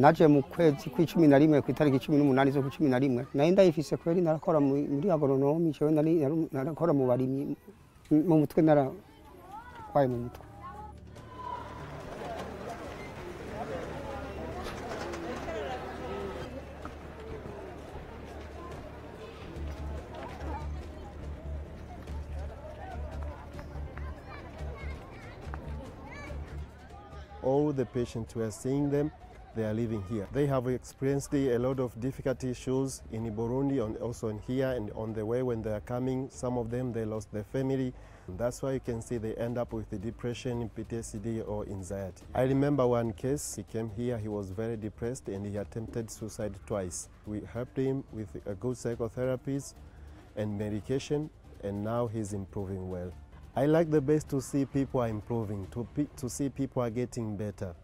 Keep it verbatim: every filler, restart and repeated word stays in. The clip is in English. naje mu kwezi kw'icumi na rimwe kw'itariki cumi n'umunani zo kw'icumi na rimwe nayo ndayifise kweri narakora muri agronomi cewe narakora mu barimyi mu mutwe nara kwaye mu mutwe. All the patients we are seeing them, they are living here. They have experienced a lot of difficult issues in Burundi and also in here and on the way when they are coming. Some of them, they lost their family. And that's why you can see they end up with the depression, P T S D or anxiety. I remember one case, he came here, he was very depressed and he attempted suicide twice. We helped him with a good psychotherapies and medication and now he's improving well. I like the best to see people are improving, to, pe to see people are getting better.